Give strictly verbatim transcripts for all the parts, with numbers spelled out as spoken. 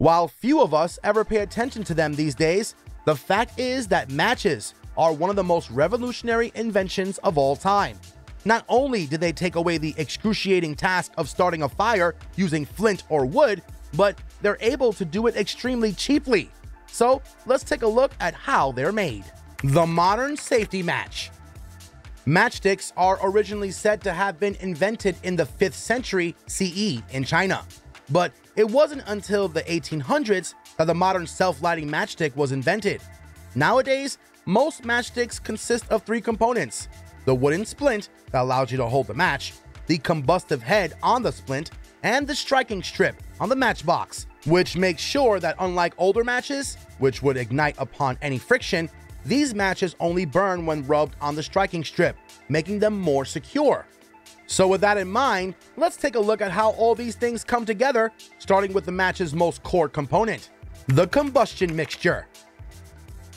While few of us ever pay attention to them these days, the fact is that matches are one of the most revolutionary inventions of all time. Not only did they take away the excruciating task of starting a fire using flint or wood, but they're able to do it extremely cheaply. So let's take a look at how they're made. The modern safety match. Matchsticks are originally said to have been invented in the fifth century C E in China, but it wasn't until the eighteen hundreds that the modern self-lighting matchstick was invented. Nowadays, most matchsticks consist of three components: the wooden splint that allows you to hold the match, the combustive head on the splint, and the striking strip on the matchbox, which makes sure that unlike older matches, which would ignite upon any friction, these matches only burn when rubbed on the striking strip, making them more secure. So with that in mind, let's take a look at how all these things come together, starting with the match's most core component, the combustion mixture.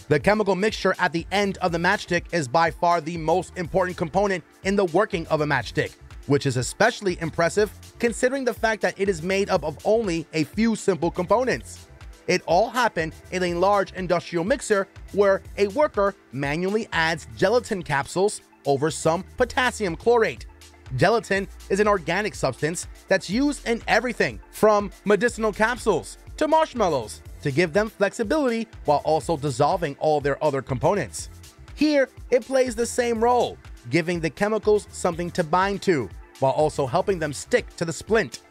The chemical mixture at the end of the matchstick is by far the most important component in the working of a matchstick, which is especially impressive considering the fact that it is made up of only a few simple components. It all happened in a large industrial mixer where a worker manually adds gelatin capsules over some potassium chlorate. Gelatin is an organic substance that's used in everything from medicinal capsules to marshmallows to give them flexibility while also dissolving all their other components. Here, it plays the same role, giving the chemicals something to bind to while also helping them stick to the splint.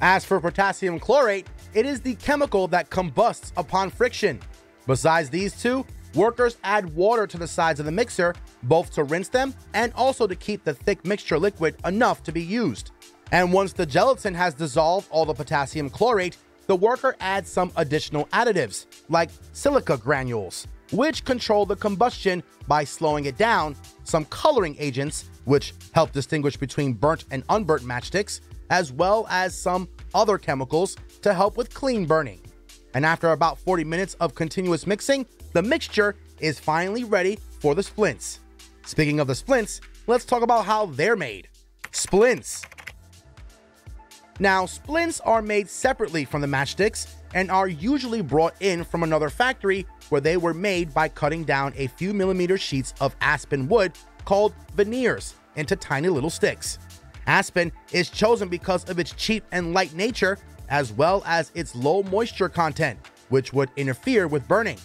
As for potassium chlorate, it is the chemical that combusts upon friction. Besides these two, workers add water to the sides of the mixer, both to rinse them and also to keep the thick mixture liquid enough to be used. And once the gelatin has dissolved all the potassium chlorate, the worker adds some additional additives, like silica granules, which control the combustion by slowing it down, some coloring agents, which help distinguish between burnt and unburnt matchsticks, as well as some other chemicals to help with clean burning. And after about forty minutes of continuous mixing, the mixture is finally ready for the splints. Speaking of the splints, let's talk about how they're made. Splints. Now, splints are made separately from the matchsticks and are usually brought in from another factory where they were made by cutting down a few millimeter sheets of aspen wood called veneers into tiny little sticks. Aspen is chosen because of its cheap and light nature, as well as its low moisture content, which would interfere with burning.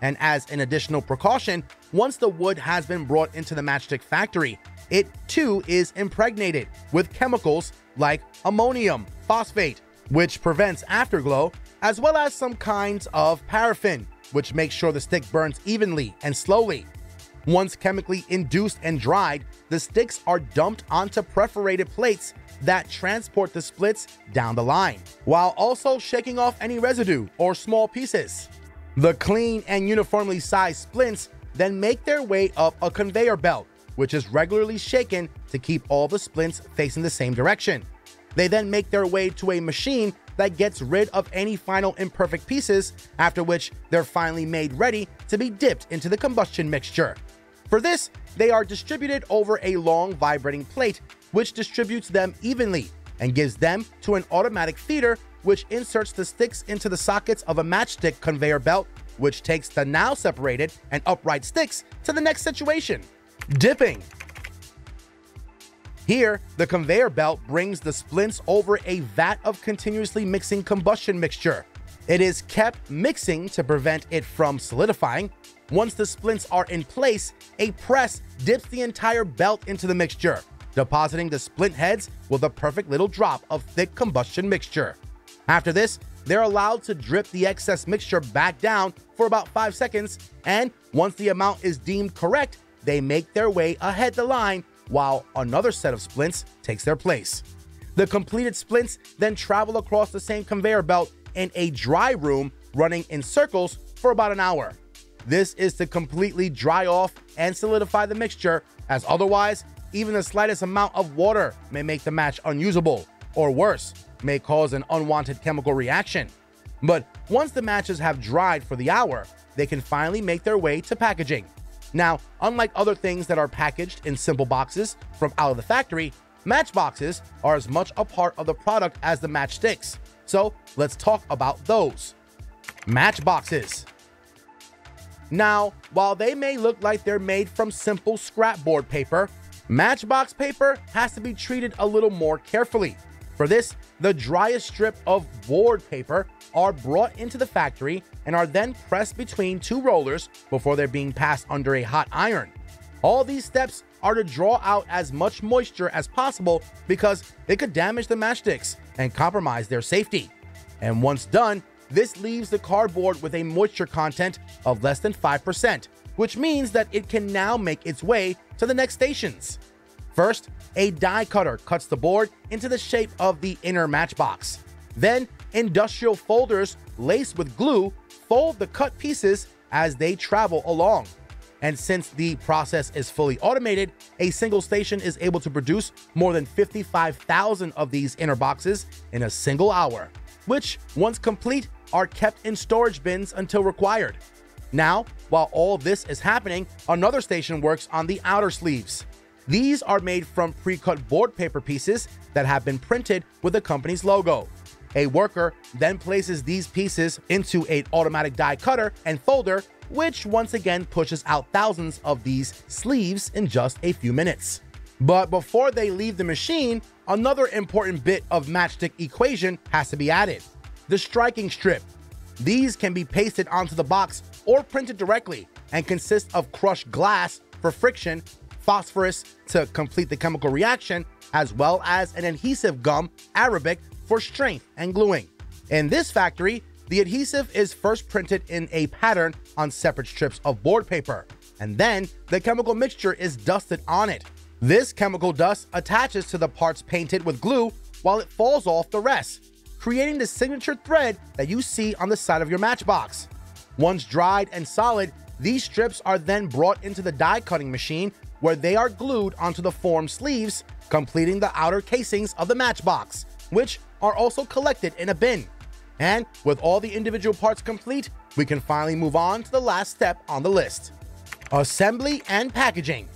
And as an additional precaution, once the wood has been brought into the matchstick factory, it too is impregnated with chemicals like ammonium phosphate, which prevents afterglow, as well as some kinds of paraffin, which makes sure the stick burns evenly and slowly. Once chemically induced and dried, the sticks are dumped onto perforated plates that transport the splits down the line, while also shaking off any residue or small pieces. The clean and uniformly sized splints then make their way up a conveyor belt, which is regularly shaken to keep all the splints facing the same direction. They then make their way to a machine that gets rid of any final imperfect pieces, after which they're finally made ready to be dipped into the combustion mixture. For this, they are distributed over a long vibrating plate, which distributes them evenly and gives them to an automatic feeder, which inserts the sticks into the sockets of a matchstick conveyor belt, which takes the now separated and upright sticks to the next situation. Dipping. Here, the conveyor belt brings the splints over a vat of continuously mixing combustion mixture. It is kept mixing to prevent it from solidifying. Once the splints are in place, a press dips the entire belt into the mixture, depositing the splint heads with a perfect little drop of thick combustion mixture. After this, they're allowed to drip the excess mixture back down for about five seconds, and once the amount is deemed correct, they make their way ahead the line while another set of splints takes their place. The completed splints then travel across the same conveyor belt in a dry room running in circles for about an hour. This is to completely dry off and solidify the mixture, as otherwise, even the slightest amount of water may make the match unusable, or worse, may cause an unwanted chemical reaction. But once the matches have dried for the hour, they can finally make their way to packaging. Now, unlike other things that are packaged in simple boxes from out of the factory, matchboxes are as much a part of the product as the matchsticks. So let's talk about those. matchboxes. Now, while they may look like they're made from simple scrapboard paper, matchbox paper has to be treated a little more carefully. For this, the driest strip of board paper are brought into the factory and are then pressed between two rollers before they're being passed under a hot iron. All these steps are to draw out as much moisture as possible because they could damage the matchsticks and compromise their safety. And once done, this leaves the cardboard with a moisture content of less than five percent, which means that it can now make its way to the next stations. First, a die cutter cuts the board into the shape of the inner matchbox. Then, industrial folders laced with glue fold the cut pieces as they travel along. And since the process is fully automated, a single station is able to produce more than fifty-five thousand of these inner boxes in a single hour, which, once complete, are kept in storage bins until required. Now, while all this is happening, another station works on the outer sleeves. These are made from pre-cut board paper pieces that have been printed with the company's logo. A worker then places these pieces into an automatic die cutter and folder, which once again pushes out thousands of these sleeves in just a few minutes. But before they leave the machine, another important bit of matchstick equation has to be added: the striking strip. These can be pasted onto the box or printed directly and consist of crushed glass for friction, phosphorus to complete the chemical reaction, as well as an adhesive gum, Arabic, for strength and gluing. In this factory, the adhesive is first printed in a pattern on separate strips of board paper, and then the chemical mixture is dusted on it. This chemical dust attaches to the parts painted with glue while it falls off the rest, creating the signature thread that you see on the side of your matchbox. Once dried and solid, these strips are then brought into the die cutting machine where they are glued onto the formed sleeves, completing the outer casings of the matchbox, which are also collected in a bin. And with all the individual parts complete, we can finally move on to the last step on the list: assembly and packaging.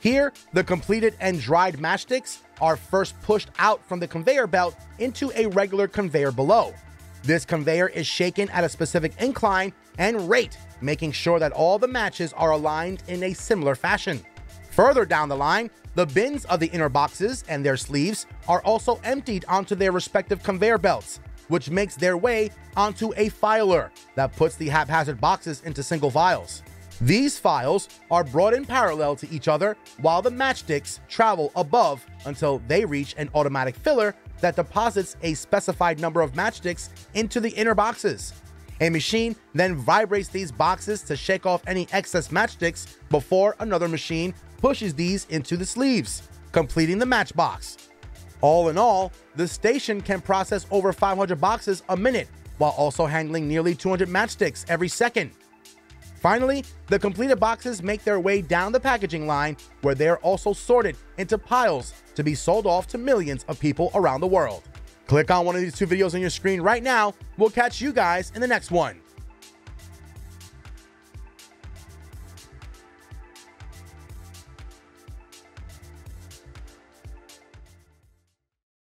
Here, the completed and dried matchsticks are first pushed out from the conveyor belt into a regular conveyor below. This conveyor is shaken at a specific incline and rate, making sure that all the matches are aligned in a similar fashion. Further down the line, the bins of the inner boxes and their sleeves are also emptied onto their respective conveyor belts, which makes their way onto a filer that puts the haphazard boxes into single files. These files are brought in parallel to each other while the matchsticks travel above until they reach an automatic filler that deposits a specified number of matchsticks into the inner boxes. A machine then vibrates these boxes to shake off any excess matchsticks before another machine pushes these into the sleeves, completing the matchbox. All in all, the station can process over five hundred boxes a minute while also handling nearly two hundred matchsticks every second. Finally, the completed boxes make their way down the packaging line where they are also sorted into piles to be sold off to millions of people around the world. Click on one of these two videos on your screen right now. We'll catch you guys in the next one.